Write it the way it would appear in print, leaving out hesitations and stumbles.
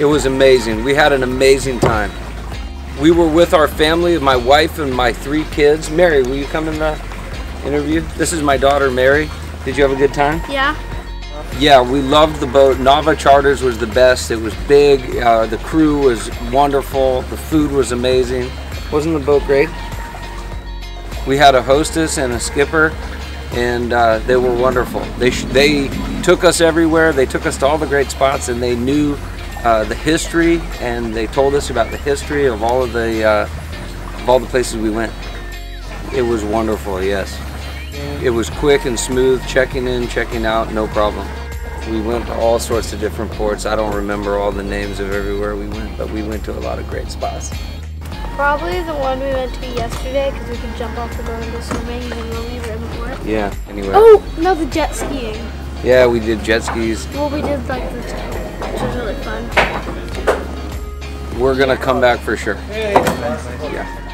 It was amazing. We had an amazing time. We were with our family, my wife and my three kids. Mary, will you come in the interview? This is my daughter, Mary. Did you have a good time? Yeah. Yeah, we loved the boat. Nava Charters was the best. It was big. The crew was wonderful. The food was amazing. Wasn't the boat great? We had a hostess and a skipper, and they were wonderful. They took us everywhere. They took us to all the great spots, and they knew the history, and they told us about the history of all of the places we went. It was wonderful, yes. It was quick and smooth, checking in, checking out, no problem. We went to all sorts of different ports. I don't remember all the names of everywhere we went, but we went to a lot of great spots. Probably the one we went to yesterday, because we could jump off the boat and go swimming, and then we'll leave right before. Yeah, anyway. Oh, no, the jet skiing. Yeah, we did jet skis. Well, we did like the jet, which was really fun. We're going to come back for sure. Yeah.